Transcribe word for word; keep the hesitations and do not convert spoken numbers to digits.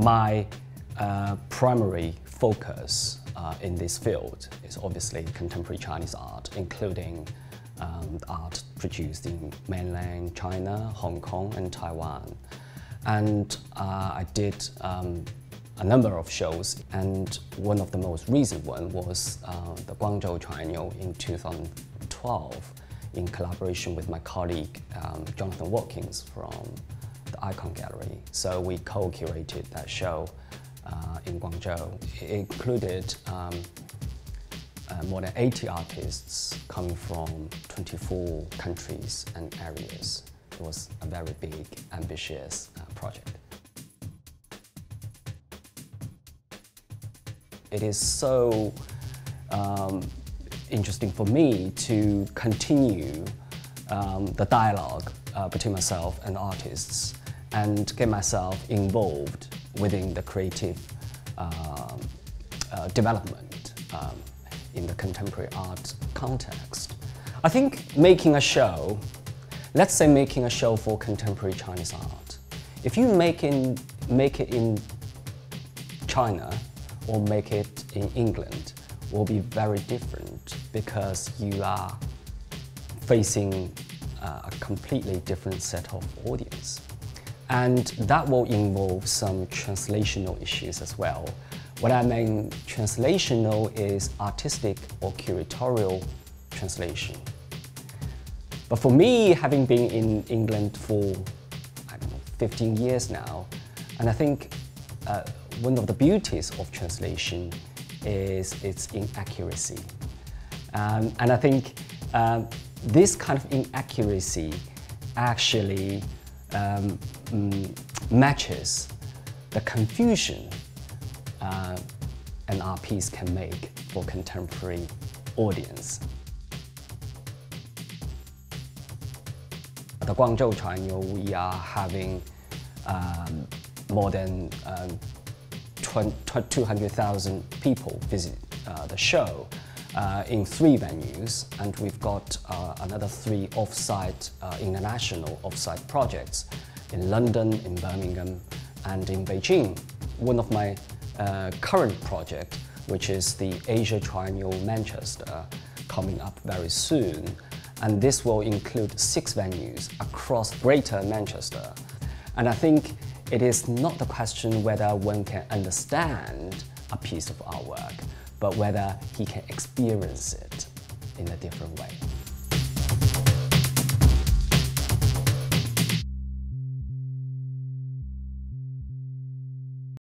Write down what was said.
my uh, primary focus uh, in this field is obviously contemporary Chinese art, including um, art produced in mainland China, Hong Kong and Taiwan. And uh, I did um, a number of shows, and one of the most recent one was uh, the Guangzhou Triennial in two thousand twelve in collaboration with my colleague um, Jonathan Watkins from the Icon Gallery. So we co-curated that show uh, in Guangzhou. It included um, uh, more than eighty artists coming from twenty-four countries and areas. It was a very big, ambitious uh, project. It is so um, interesting for me to continue um, the dialogue uh, between myself and artists and get myself involved within the creative uh, uh, development um, in the contemporary art context. I think making a show, let's say making a show for contemporary Chinese art, if you make, in, make it in China, or make it in England will be very different because you are facing uh, a completely different set of audience. And that will involve some translational issues as well. What I mean translational is artistic or curatorial translation. But for me, having been in England for, I don't know, fifteen years now, and I think uh, one of the beauties of translation is its inaccuracy. Um, and I think um, this kind of inaccuracy actually um, matches the confusion uh, an art piece can make for contemporary audience. At the Guangzhou Triennial, we are having um, more than um, two hundred thousand people visit uh, the show uh, in three venues, and we've got uh, another three off-site, uh, international off-site projects in London, in Birmingham and in Beijing. One of my uh, current projects, which is the Asia Triennial Manchester, coming up very soon, and this will include six venues across Greater Manchester. And I think it is not the question whether one can understand a piece of artwork, but whether he can experience it in a different way.